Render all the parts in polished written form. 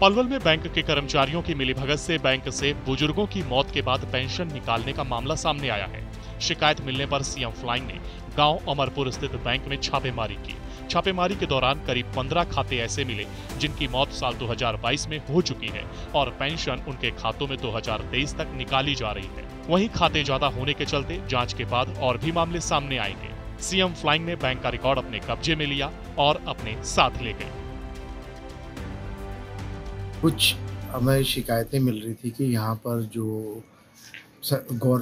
पलवल में बैंक के कर्मचारियों की मिलीभगत से बैंक से बुजुर्गों की मौत के बाद पेंशन निकालने का मामला सामने आया है। शिकायत मिलने पर सीएम फ्लाइंग ने गांव अमरपुर स्थित बैंक में छापेमारी की। छापेमारी के दौरान करीब 15 खाते ऐसे मिले जिनकी मौत साल 2022 में हो चुकी है और पेंशन उनके खातों में 2023 तक निकाली जा रही है। वहीं खाते ज्यादा होने के चलते जांच के बाद और भी मामले सामने आएंगे। सीएम फ्लाइंग ने बैंक का रिकॉर्ड अपने कब्जे में लिया और अपने साथ ले गए। कुछ हमें शिकायतें मिल रही थी कि यहाँ पर जो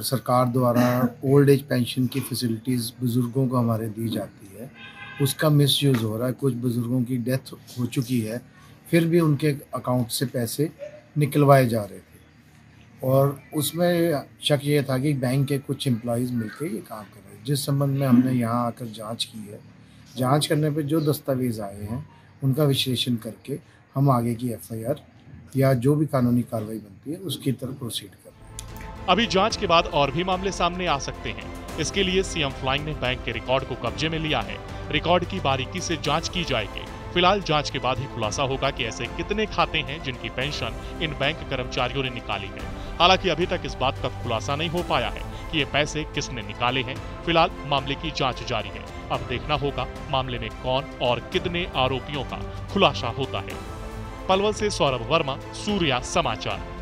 सरकार द्वारा ओल्ड एज पेंशन की फैसिलिटीज़ बुज़ुर्गों को हमारे दी जाती है, उसका मिसयूज़ हो रहा है। कुछ बुज़ुर्गों की डेथ हो चुकी है, फिर भी उनके अकाउंट से पैसे निकलवाए जा रहे थे और उसमें शक ये था कि बैंक के कुछ एम्प्लॉइज़ मिलकर ये काम कर रहे हैं। जिस संबंध में हमने यहाँ आकर जांच की है। जांच करने पे जो दस्तावेज़ आए हैं उनका विश्लेषण करके हम आगे की एफआईआर या जो भी कानूनी कार्रवाई बनती है उसकी तरफ प्रोसीड कर रहे हैं। अभी जाँच के बाद और भी मामले सामने आ सकते हैं। इसके लिए सीएम फ्लाइंग ने बैंक के रिकॉर्ड को कब्जे में लिया है। रिकॉर्ड की बारीकी से जांच की जाएगी। फिलहाल जांच के बाद ही खुलासा होगा कि ऐसे कितने खाते हैं जिनकी पेंशन इन बैंक कर्मचारियों ने निकाली है। हालांकि अभी तक इस बात का खुलासा नहीं हो पाया है कि ये पैसे किसने निकाले हैं। फिलहाल मामले की जांच जारी है। अब देखना होगा मामले में कौन और कितने आरोपियों का खुलासा होता है। पलवल से सौरभ वर्मा, सूर्या समाचार।